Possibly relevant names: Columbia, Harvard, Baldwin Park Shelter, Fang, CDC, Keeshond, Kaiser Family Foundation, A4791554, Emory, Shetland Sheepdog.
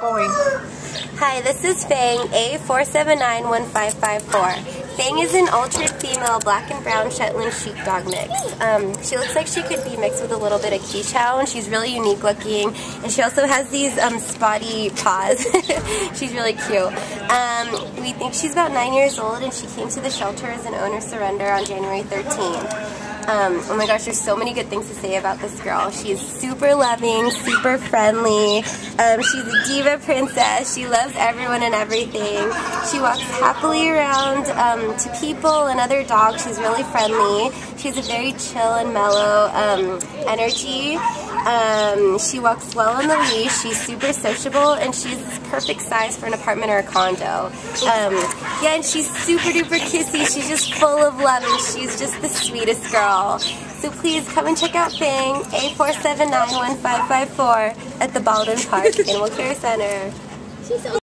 going. Hi, this is Fang, A4791554. Fang is an altered female black and brown Shetland Sheepdog mix. She looks like she could be mixed with a little bit of Keeshond. She's really unique looking, and she also has these spotty paws. She's really cute. We think she's about 9 years old, and she came to the shelter as an owner surrender on January 13th. Oh my gosh, there's so many good things to say about this girl. She's super loving, super friendly. She's a diva princess. She loves everyone and everything. She walks happily around to people and other dogs. She's really friendly. She has a very chill and mellow energy. She walks well on the leash. She's super sociable, and she's the perfect size for an apartment or a condo. Yeah, and she's super duper kissy. She's just full of love, and she's just the sweetest girl. So please come and check out Fang, A4791554, at the Baldwin Park in Will Care Center. She's so